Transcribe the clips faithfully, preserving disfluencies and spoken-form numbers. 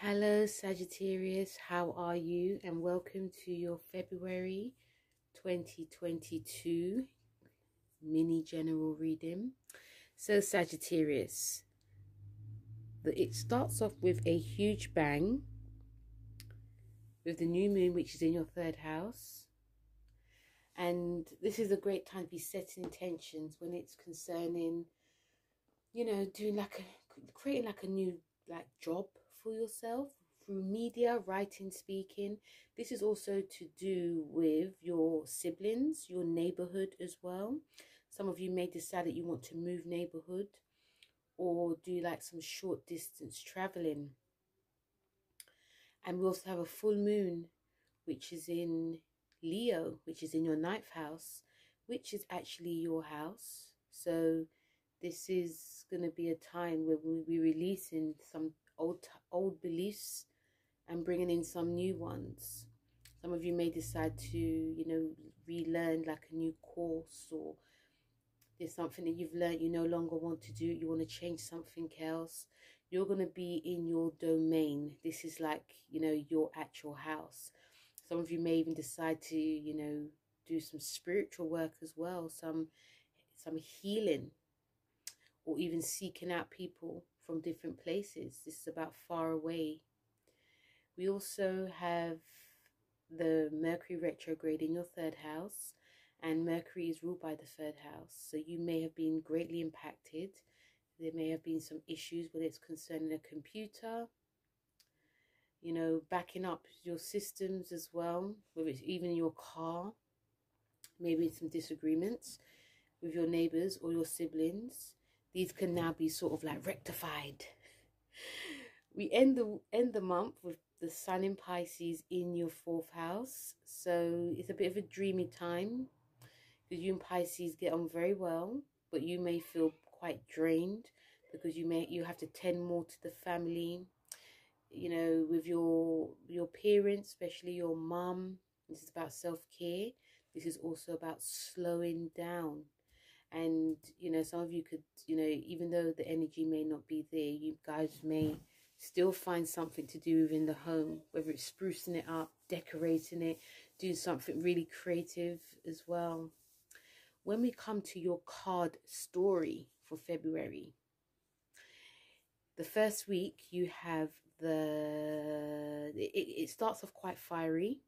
Hello Sagittarius, how are you, and welcome to your February twenty twenty-two mini general reading. So Sagittarius, it starts off with a huge bang with the new moon, which is in your third house, and this is a great time to be setting intentions when it's concerning, you know, doing like a creating like a new like job for yourself through media, writing, speaking. This is also to do with your siblings, your neighborhood as well. Some of you may decide that you want to move neighborhood or do like some short distance traveling. And we also have a full moon, which is in Leo, which is in your ninth house, which is actually your house. So this is going to be a time where we'll be releasing some old old beliefs and bringing in some new ones. Some of you may decide to, you know, relearn like a new course, or there's something that you've learned you no longer want to do. You want to change something else. You're going to be in your domain. This is like, you know, your actual house. Some of you may even decide to, you know, do some spiritual work as well. Some, some healing, or even seeking out people from different places. This is about far away. We also have the Mercury retrograde in your third house, and Mercury is ruled by the third house. So you may have been greatly impacted. There may have been some issues, whether it's concerning a computer, you know, backing up your systems as well, whether it's even your car, maybe some disagreements with your neighbours or your siblings. These can now be sort of like rectified. We end the end the month with the sun in Pisces in your fourth house. So it's a bit of a dreamy time, because you and Pisces get on very well, but you may feel quite drained because you may you have to tend more to the family, you know, with your your parents, especially your mum. This is about self-care. This is also about slowing down. And, you know, some of you could, you know, even though the energy may not be there, you guys may still find something to do within the home, whether it's sprucing it up, decorating it, doing something really creative as well. When we come to your card story for February, the first week you have the, it, it starts off quite fiery.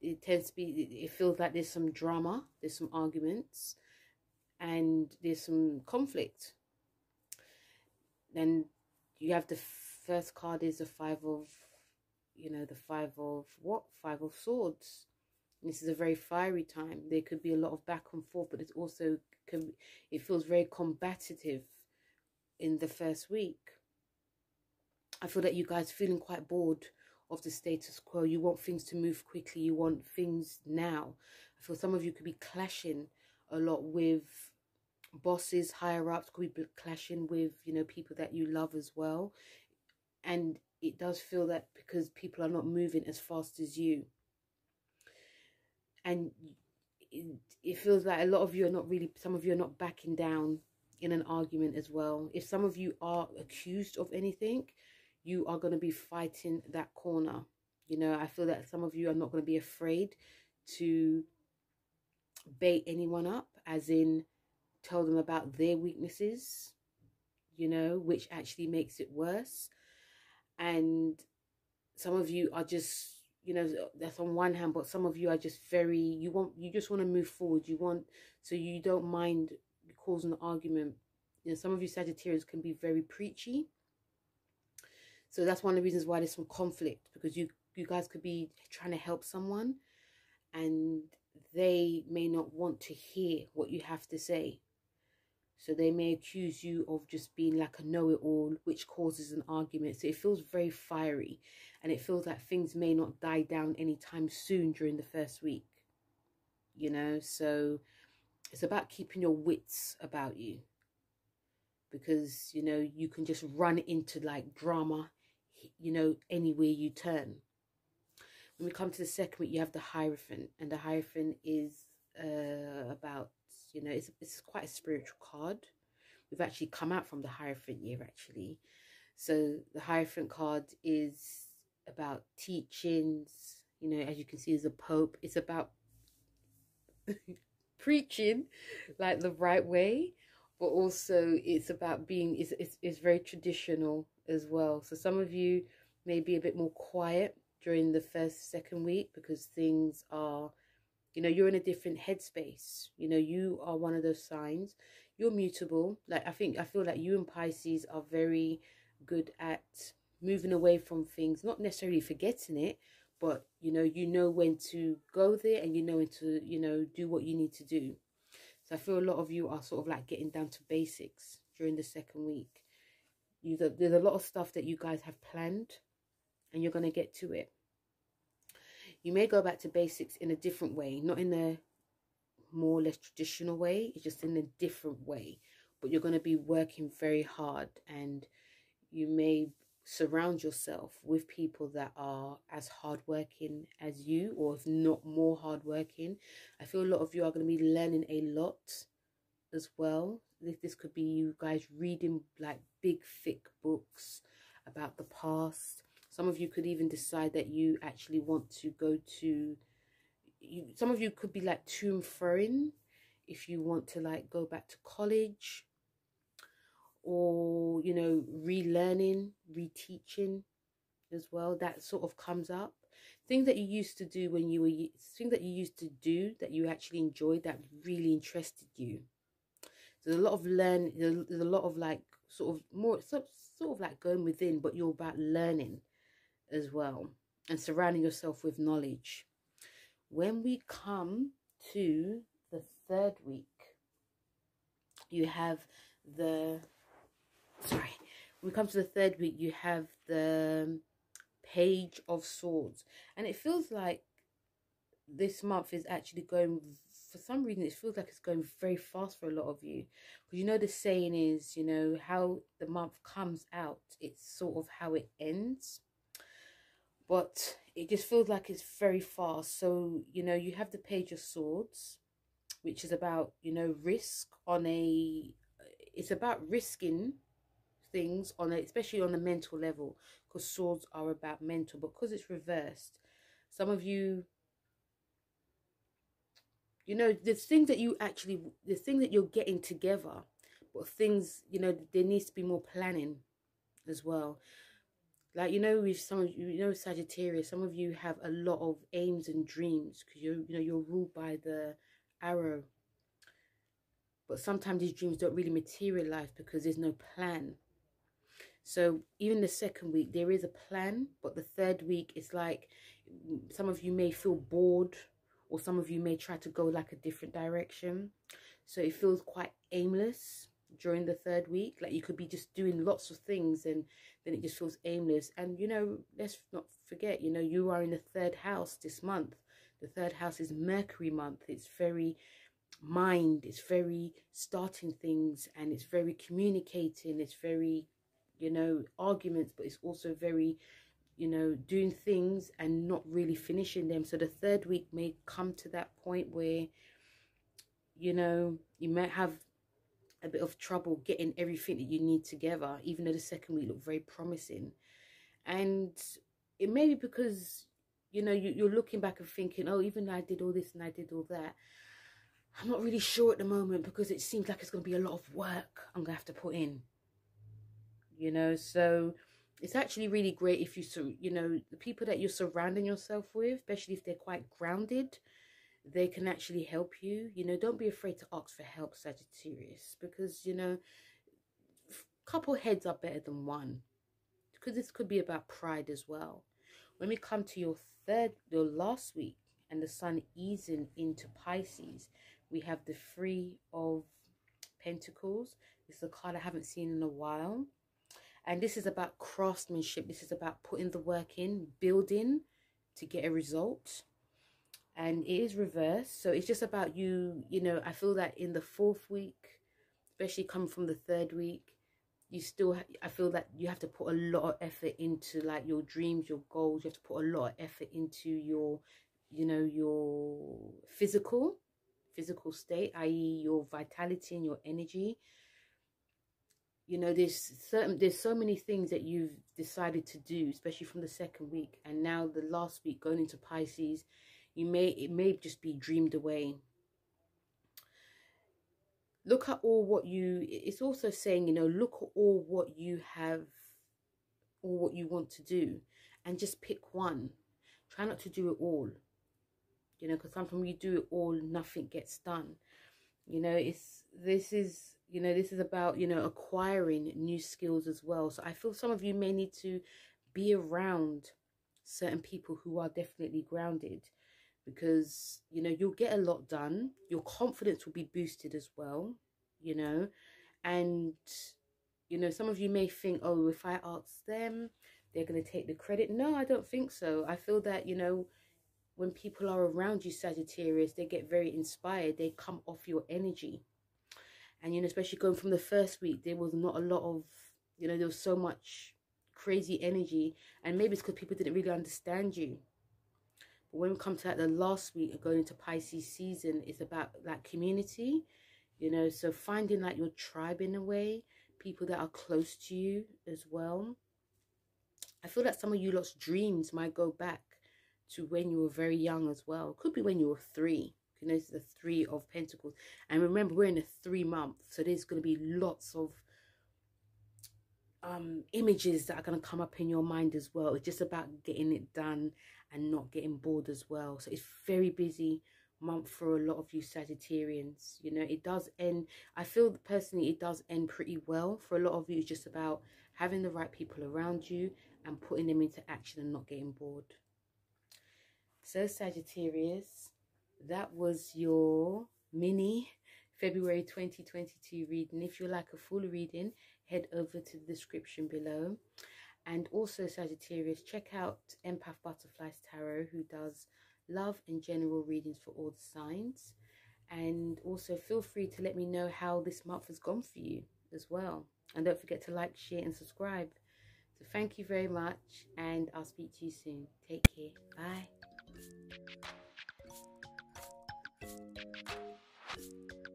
It tends to be, it feels like there's some drama, there's some arguments, and there's some conflict. Then you have the first card is the five of, you know, the five of what? Five of Swords. And this is a very fiery time. There could be a lot of back and forth, but it's also, can, it feels very combative in the first week. I feel that you guys are feeling quite bored of the status quo. You want things to move quickly. You want things now. I feel some of you could be clashing a lot with bosses, higher-ups, could be clashing with, you know, people that you love as well. And it does feel that because people are not moving as fast as you. And it, it feels like a lot of you are not really, some of you are not backing down in an argument as well. If some of you are accused of anything, you are going to be fighting that corner. You know, I feel that some of you are not going to be afraid to bait anyone up, as in tell them about their weaknesses, you know, which actually makes it worse. And some of you are just, you know, that's on one hand, but some of you are just very, you want, you just want to move forward. You want, so you don't mind causing an argument. You know, some of you Sagittarius can be very preachy. So that's one of the reasons why there's some conflict, because you, you guys could be trying to help someone and they may not want to hear what you have to say. So they may accuse you of just being like a know-it-all, which causes an argument. So it feels very fiery, and it feels like things may not die down anytime soon during the first week. You know, so it's about keeping your wits about you, because, you know, you can just run into like drama, you know, anywhere you turn. When we come to the second week, you have the Hierophant, and the Hierophant is uh, about, you know, it's, it's quite a spiritual card. We've actually come out from the Hierophant year, actually. So the Hierophant card is about teachings. You know, as you can see, there's a Pope. It's about preaching, like, the right way. But also, it's about being, it's, it's, it's very traditional as well. So some of you may be a bit more quiet during the first, second week because things are, you know, you're in a different headspace. You know, you are one of those signs. You're mutable. Like, I think, I feel like you and Pisces are very good at moving away from things, not necessarily forgetting it, but, you know, you know when to go there and you know when to, you know, do what you need to do. So I feel a lot of you are sort of like getting down to basics during the second week. You, there's a lot of stuff that you guys have planned and you're going to get to it. You may go back to basics in a different way, not in a more or less traditional way. It's just in a different way. But you're going to be working very hard, and you may surround yourself with people that are as hardworking as you, or if not more hardworking. I feel a lot of you are going to be learning a lot as well. This could be you guys reading like big thick books about the past. Some of you could even decide that you actually want to go to, you, some of you could be like to and fro-ing if you want to like go back to college, or, you know, relearning, reteaching as well. That sort of comes up. Things that you used to do when you were, things that you used to do that you actually enjoyed, that really interested you. There's a lot of learn, there's a lot of like sort of more, sort of like going within, but you're about learning as well and surrounding yourself with knowledge. When we come to the third week, you have the, sorry, when we come to the third week, you have the Page of Swords. And it feels like this month is actually going, for some reason, it feels like it's going very fast for a lot of you. Because you know the saying is, you know, how the month comes out, it's sort of how it ends. But it just feels like it's very fast. So, you know, you have the Page of Swords, which is about, you know, risk on a, it's about risking things on a, especially on a mental level, because swords are about mental. But because it's reversed, some of you, you know, there's things that you actually, there's things that you're getting together, but things, you know, there needs to be more planning as well. Like, you know, with some of you, you know, Sagittarius, some of you have a lot of aims and dreams because you, you know, you're ruled by the arrow. But sometimes these dreams don't really materialize because there's no plan. So even the second week, there is a plan. But the third week, it's like some of you may feel bored, or some of you may try to go like a different direction. So it feels quite aimless during the third week. Like you could be just doing lots of things and then it just feels aimless. And, you know, let's not forget, you know, you are in the third house this month. The third house is Mercury month. It's very mind, it's very starting things, and it's very communicating, it's very, you know, arguments, but it's also very, you know, doing things and not really finishing them. So the third week may come to that point where, you know, you might have a bit of trouble getting everything that you need together, even though the second week looked very promising. And it may be because, you know, you, you're looking back and thinking, oh, even though I did all this and I did all that, I'm not really sure at the moment, because it seems like it's going to be a lot of work I'm going to have to put in, you know. So it's actually really great if you, you know, the people that you're surrounding yourself with, especially if they're quite grounded, they can actually help you. You know, don't be afraid to ask for help, Sagittarius, because, you know, a couple heads are better than one, because this could be about pride as well. When we come to your third, your last week, and the sun easing into Pisces, we have the Three of Pentacles. This is a card I haven't seen in a while. And this is about craftsmanship. This is about putting the work in, building to get a result. And it is reversed. So it's just about you, you know, I feel that in the fourth week, especially coming from the third week, you still, I feel that you have to put a lot of effort into like your dreams, your goals. You have to put a lot of effort into your, you know, your physical, physical state, that is your vitality and your energy. You know, there's certain, there's so many things that you've decided to do, especially from the second week. And now the last week going into Pisces, you may, it may just be dreamed away. Look at all what you, it's also saying, you know, look at all what you have, or what you want to do, and just pick one. Try not to do it all, you know, because sometimes you do it all, nothing gets done. You know, it's, this is, you know, this is about, you know, acquiring new skills as well. So I feel some of you may need to be around certain people who are definitely grounded, because, you know, you'll get a lot done. Your confidence will be boosted as well, you know. And, you know, some of you may think, oh, if I ask them, they're going to take the credit. No, I don't think so. I feel that, you know, when people are around you, Sagittarius, they get very inspired. They come off your energy. And, you know, especially going from the first week, there was not a lot of, you know, there was so much crazy energy. And maybe it's because people didn't really understand you. But when we come to like the last week of going into Pisces season, it's about like community, you know. So finding like your tribe in a way, people that are close to you as well. I feel that some of you lot's dreams might go back to when you were very young as well. Could be when you were three. You know, the Three of Pentacles. And remember, we're in a three month. So there's going to be lots of um, images that are going to come up in your mind as well. It's just about getting it done and not getting bored as well. So it's very busy month for a lot of you Sagittarians. You know, it does end. I feel personally it does end pretty well for a lot of you. It's just about having the right people around you and putting them into action and not getting bored. So Sagittarius, that was your mini February twenty twenty-two reading. If you like a full reading, head over to the description below. And also Sagittarius, check out Empath Butterflies Tarot, who does love and general readings for all the signs. And also feel free to let me know how this month has gone for you as well. And don't forget to like, share and subscribe. So thank you very much, and I'll speak to you soon. Take care. Bye. Thank you.